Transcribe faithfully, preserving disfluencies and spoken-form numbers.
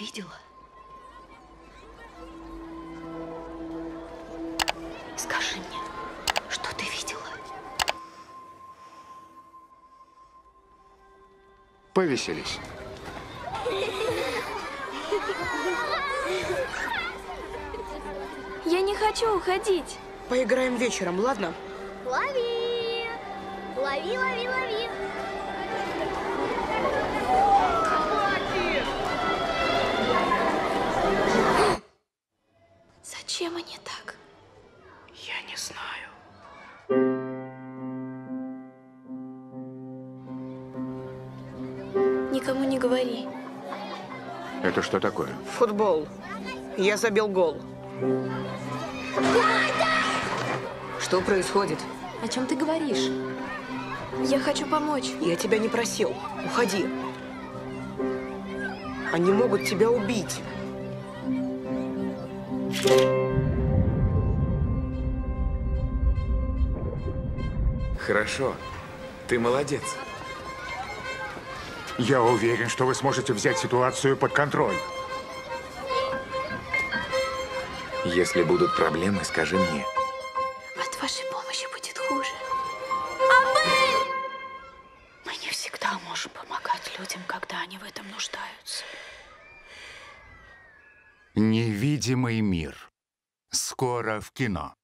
видела? Скажи мне, что ты видела? Повеселись. Я не хочу уходить. Поиграем вечером, ладно? Лови! Лови, лови, лови! Зачем они так? Я не знаю. Никому не говори. Это что такое? Футбол. Я забил гол. Что происходит? О чем ты говоришь? Я хочу помочь. Я тебя не просил. Уходи. Они могут тебя убить. Хорошо. Ты молодец. Я уверен, что вы сможете взять ситуацию под контроль. Если будут проблемы, скажи мне. От вашей помощи будет хуже. А мы... Мы не всегда можем помогать людям, когда они в этом нуждаются. Невидимый мир. Скоро в кино.